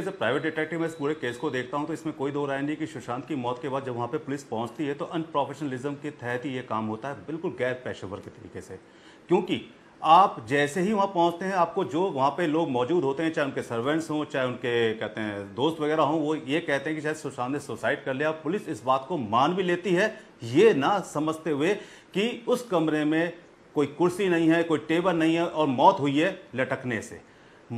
As a private detective मैं इस पूरे केस को देखता हूं तो इसमें कोई दो राय नहीं कि सुशांत की मौत के बाद जब वहां पे पुलिस पहुंचती है तो अनप्रोफेशनलिज्म के तहत ही ये काम होता है, बिल्कुल गैर पेशेवर के तरीके से। क्योंकि आप जैसे ही वहां पहुंचते हैं आपको जो वहां पे लोग मौजूद होते हैं, चाहे उनके सर्वेंट्स हों, चाहे उनके कहते हैं दोस्त वगैरह हों, वो ये कहते हैं कि शायद सुशांत ने सुसाइड कर लिया। पुलिस इस बात को मान भी लेती है ये ना समझते हुए कि उस कमरे में कोई कुर्सी नहीं है, कोई टेबल नहीं है और मौत हुई है लटकने से।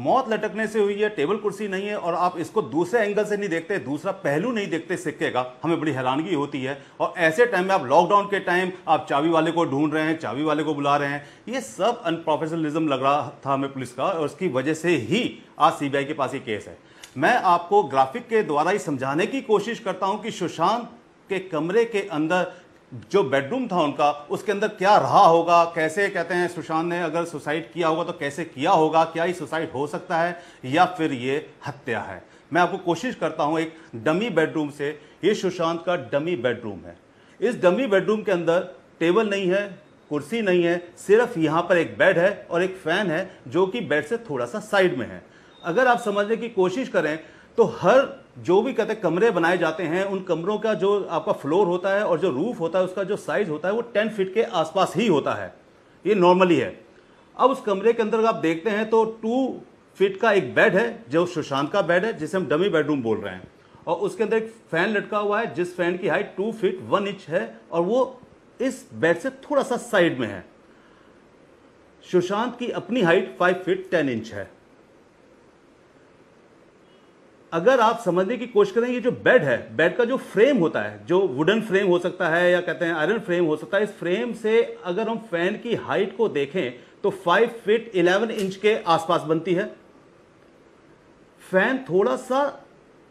मौत लटकने से हुई है, टेबल कुर्सी नहीं है और आप इसको दूसरे एंगल से नहीं देखते, दूसरा पहलू नहीं देखते सिक्के का। हमें बड़ी हैरानगी होती है और ऐसे टाइम में आप लॉकडाउन के टाइम आप चाबी वाले को ढूंढ रहे हैं, चाबी वाले को बुला रहे हैं। ये सब अनप्रोफेशनलिज्म लग रहा था हमें पुलिस का और उसकी वजह से ही आज सीबीआई के पास ये केस है। मैं आपको ग्राफिक के द्वारा ही समझाने की कोशिश करता हूँ कि सुशांत के कमरे के अंदर जो बेडरूम था उनका, उसके अंदर क्या रहा होगा, कैसे कहते हैं सुशांत ने अगर सुसाइड किया होगा तो कैसे किया होगा, क्या ये सुसाइड हो सकता है या फिर ये हत्या है। मैं आपको कोशिश करता हूं एक डमी बेडरूम से, ये सुशांत का डमी बेडरूम है। इस डमी बेडरूम के अंदर टेबल नहीं है, कुर्सी नहीं है, सिर्फ यहाँ पर एक बेड है और एक फैन है जो कि बेड से थोड़ा सा साइड में है। अगर आप समझने की कोशिश करें तो हर जो भी कहते हैं कमरे बनाए जाते हैं उन कमरों का जो आपका फ्लोर होता है और जो रूफ होता है उसका जो साइज होता है वो 10 फीट के आसपास ही होता है, ये नॉर्मली है। अब उस कमरे के अंदर आप देखते हैं तो 2 फीट का एक बेड है जो सुशांत का बेड है जिसे हम डमी बेडरूम बोल रहे हैं और उसके अंदर एक फैन लटका हुआ है जिस फैन की हाइट 2 फीट 1 इंच है और वो इस बेड से थोड़ा सा साइड में है। सुशांत की अपनी हाइट 5 फीट 10 इंच है। अगर आप समझने की कोशिश करें ये जो बेड है, बेड का जो फ्रेम होता है जो वुडन फ्रेम हो सकता है या कहते हैं आयरन फ्रेम हो सकता है, इस फ्रेम से अगर हम फैन की हाइट को देखें तो 5 फीट 11 इंच के आसपास बनती है। फैन थोड़ा सा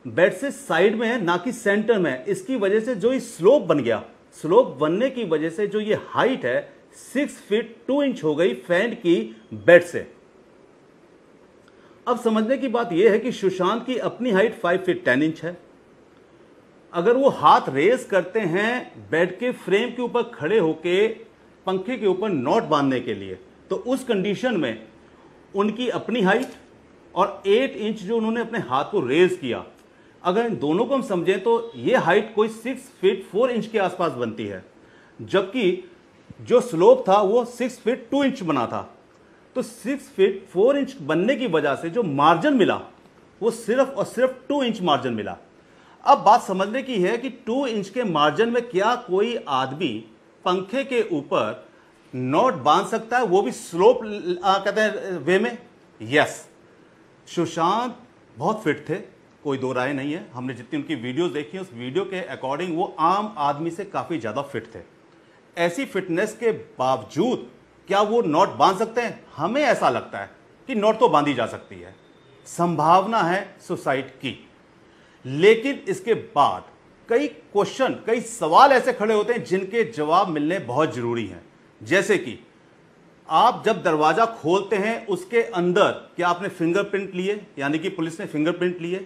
बेड से साइड में है ना कि सेंटर में है, इसकी वजह से जो ये स्लोप बन गया, स्लोप बनने की वजह से जो ये हाइट है 6 फीट 2 इंच हो गई फैन की बेड से। अब समझने की बात यह है कि सुशांत की अपनी हाइट 5 फीट 10 इंच है। अगर वो हाथ रेस करते हैं बेड के फ्रेम के ऊपर खड़े होके पंखे के ऊपर नॉट बांधने के लिए तो उस कंडीशन में उनकी अपनी हाइट और 8 इंच जो उन्होंने अपने हाथ को रेज किया, अगर इन दोनों को हम समझें तो ये हाइट कोई 6 फीट 4 इंच के आसपास बनती है, जबकि जो स्लोप था वो 6 फीट 2 इंच बना था। तो 6 फीट 4 इंच बनने की वजह से जो मार्जिन मिला वो सिर्फ और सिर्फ 2 इंच मार्जिन मिला। अब बात समझने की है कि 2 इंच के मार्जिन में क्या कोई आदमी पंखे के ऊपर नॉट बांध सकता है, वो भी स्लोप कहते हैं वे में। यस, सुशांत बहुत फिट थे, कोई दो राय नहीं है। हमने जितनी उनकी वीडियोस देखी उस वीडियो के अकॉर्डिंग वो आम आदमी से काफ़ी ज़्यादा फिट थे। ऐसी फिटनेस के बावजूद क्या वो नॉट बांध सकते हैं? हमें ऐसा लगता है कि नॉट तो बांधी जा सकती है, संभावना है सुसाइड की। लेकिन इसके बाद कई क्वेश्चन, कई सवाल ऐसे खड़े होते हैं जिनके जवाब मिलने बहुत जरूरी हैं। जैसे कि आप जब दरवाजा खोलते हैं उसके अंदर क्या आपने फिंगरप्रिंट लिए, यानी कि पुलिस ने फिंगरप्रिंट लिए?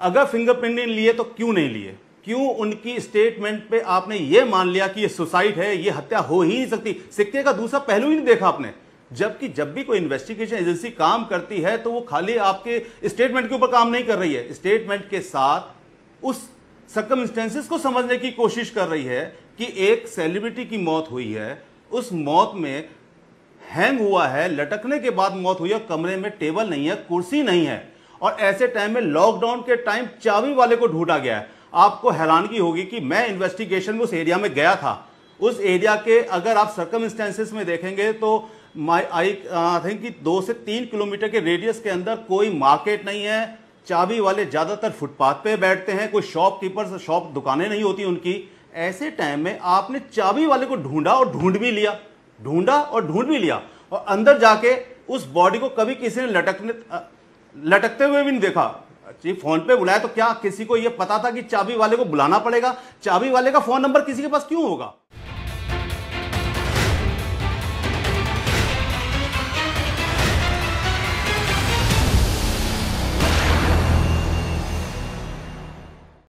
अगर फिंगरप्रिंट नहीं लिए तो क्यों नहीं लिए? क्यों उनकी स्टेटमेंट पे आपने ये मान लिया कि ये सुसाइड है, ये हत्या हो ही नहीं सकती? सिक्के का दूसरा पहलू ही नहीं देखा आपने। जबकि जब भी कोई इन्वेस्टिगेशन एजेंसी काम करती है तो वो खाली आपके स्टेटमेंट के ऊपर काम नहीं कर रही है, स्टेटमेंट के साथ उस सर्कमस्टेंसेस को समझने की कोशिश कर रही है कि एक सेलिब्रिटी की मौत हुई है, उस मौत में हैंग हुआ है, लटकने के बाद मौत हुई है, कमरे में टेबल नहीं है, कुर्सी नहीं है और ऐसे टाइम में लॉकडाउन के टाइम चाबी वाले को ढूंढा गया है। आपको हैरानगी होगी कि मैं इन्वेस्टिगेशन में उस एरिया में गया था, उस एरिया के अगर आप सर्कमस्टेंसेस में देखेंगे तो आई थिंक कि 2 से 3 किलोमीटर के रेडियस के अंदर कोई मार्केट नहीं है, चाबी वाले ज़्यादातर फुटपाथ पे बैठते हैं, कोई शॉपकीपर दुकानें नहीं होती उनकी। ऐसे टाइम में आपने चाबी वाले को ढूंढा और ढूंढ भी लिया और अंदर जाके उस बॉडी को कभी किसी ने लटकते हुए भी नहीं देखा। जी फोन पे बुलाया तो क्या किसी को यह पता था कि चाबी वाले को बुलाना पड़ेगा? चाबी वाले का फोन नंबर किसी के पास क्यों होगा?